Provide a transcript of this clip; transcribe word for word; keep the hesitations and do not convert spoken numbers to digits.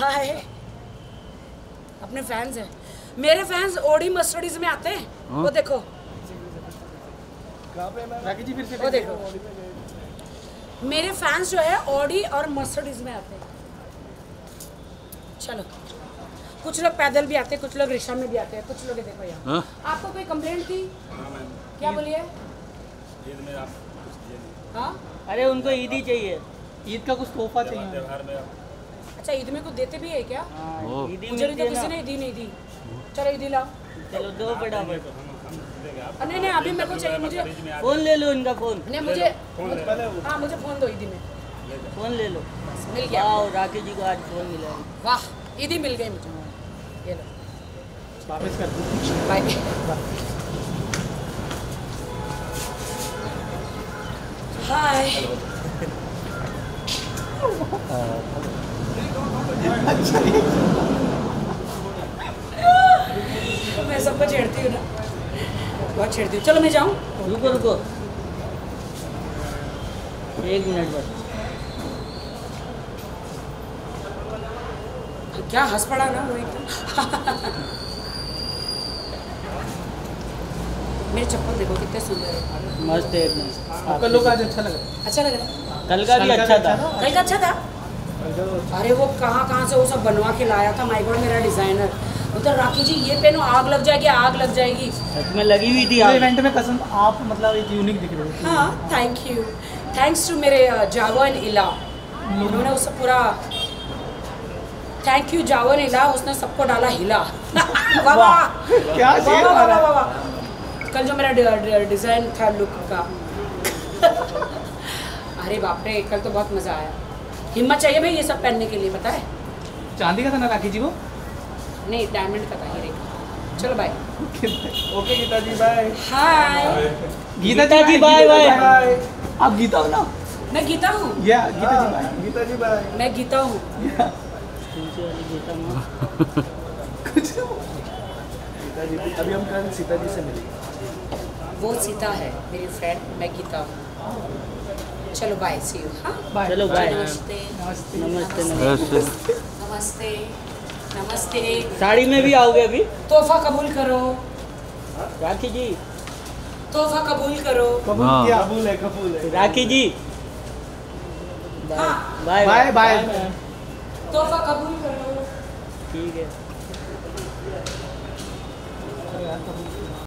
हाय अपने फैंस हैं, मेरे फैंस ओडी मस्टर्डीज में आते हैं। हाँ? वो देखो राखी जी फिर से वो देखो, मेरे फैंस जो है ऑडी और मर्सिडीज में आते हैं। चलो कुछ लोग पैदल भी आते हैं, कुछ लोग रिक्शा में भी आते हैं, कुछ लोग देखो यहाँ। आपको कोई कंप्लेंट थी? क्या बोलिए? हाँ अरे उनको ईद ही चाहिए, ईद का कुछ तोहफा चाहिए। अच्छा ईद में कुछ देते भी है क्या? मुझे तो किसी ने ईदी नहीं दी। चलो ईदी लाओ, चलो दो बड़ा। नहीं नहीं अभी मेरे को चाहिए, मुझे फोन ले लो, इनका फोन नहीं मुझे। हाँ मुझे फोन दो, ईदी में फोन ले लो। मिल गया राखी जी को आज फोन मिला, वाह ईदी मिल गई मुझे। ये लो वापस कर दो, बाय। हाय मैं सबको छेड़ती हूँ ना, बहुत छेड़ती हूँ। चलो मैं जाऊँ, रुको रुको एक मिनट बस। क्या हंस पड़ा ना वो एकदम। मेरी चप्पल देखो कितने सुंदर है, मस्त है। आपका लुक आज अच्छा लग रहा है। अच्छा लग रहा है, कल का भी अच्छा था। कल का अच्छा था? अरे वो कहाँ कहाँ से वो सब बनवा के लाया था माय गॉड मेरा डिजाइनर। उधर राखी जी ये पहनो आग लग जाएगी, आग लग जाएगी। मैं लगी हुई थी इवेंट में कसम, आप मतलब एक यूनिक दिख रहे हो। हाँ थैंक यू, थैंक्स टू मेरे जावो एंड इला, उन्होंने उससे पूरा थैंक यू जावो एंड इला, उसने सबको डाला हिला। बाबा क्या बाबा, कल जो मेरा डिज़ाइन था लुक का अरे बाप रे कल तो बहुत मज़ा आया। हिम्मत चाहिए भाई ये सब पहनने के लिए, पता है। चांदी का था ना राखी जी को? नहीं डायमंड का था ये। चलो bye. Okay Geeta ji bye. Hi Geeta ji bye bye. आप गीता हो ना? मैं गीता हूँ। या गीता जी बाय। गीता जी बाय। मैं गीता हूँ। कुछ गीता जी अभी हम कल सीता जी से मिलेंगे, वो सीता है मेरी फ्रेंड, मैं गीता हूँ। चलो बाय, सी यू। हाँ बाय, चलो बाय। नमस्ते नमस्ते नमस्ते नमस्ते नमस्ते। साड़ी में भी आओगे? अभी तोहफा कबूल करो राखी जी, तोहफा कबूल करो। कबूल किया, कबूल है, कबूल है Rakhi ji. Bye bye bye. तोहफा कबूल करो, ठीक है।